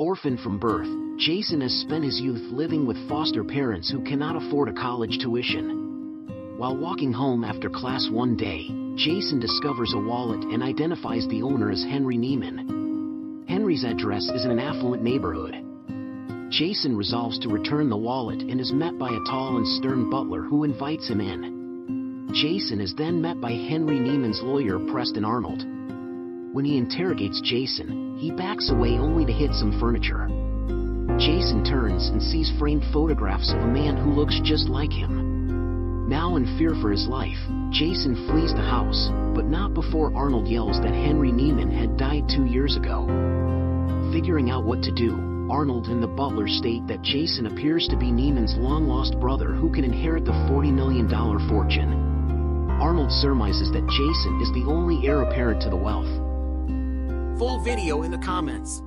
Orphaned from birth, Jason has spent his youth living with foster parents who cannot afford a college tuition. While walking home after class one day, Jason discovers a wallet and identifies the owner as Henry Neeman. Henry's address is in an affluent neighborhood. Jason resolves to return the wallet and is met by a tall and stern butler who invites him in. Jason is then met by Henry Neeman's lawyer, Preston Arnold. When he interrogates Jason, he backs away only to hit some furniture. Jason turns and sees framed photographs of a man who looks just like him. Now in fear for his life, Jason flees the house, but not before Arnold yells that Henry Neeman had died 2 years ago. Figuring out what to do, Arnold and the butler state that Jason appears to be Neeman's long-lost brother who can inherit the $40 million fortune. Arnold surmises that Jason is the only heir apparent to the wealth. Full video in the comments.